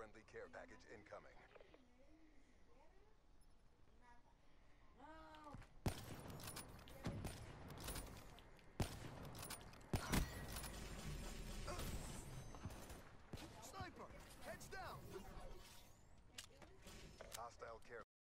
friendly care package incoming.